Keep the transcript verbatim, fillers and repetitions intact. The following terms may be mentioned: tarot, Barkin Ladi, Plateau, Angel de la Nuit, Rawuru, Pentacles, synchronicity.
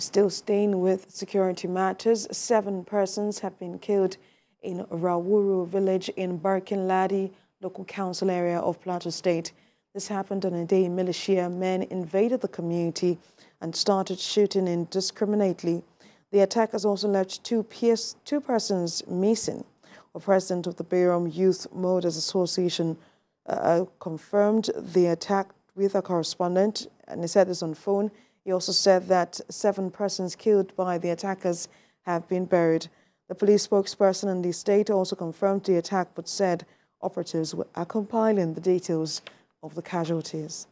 Still staying with security matters, seven persons have been killed in Rawuru village in Barkin Ladi local council area of Plateau State. This happened on a day militia men invaded the community and started shooting indiscriminately. The attack has also left two, PS, two persons missing. The president of the Bayram Youth Mothers Association uh, confirmed the attack with a correspondent, and he said this on phone. He also said that seven persons killed by the attackers have been buried. The police spokesperson in the state also confirmed the attack, but said operatives are compiling the details of the casualties.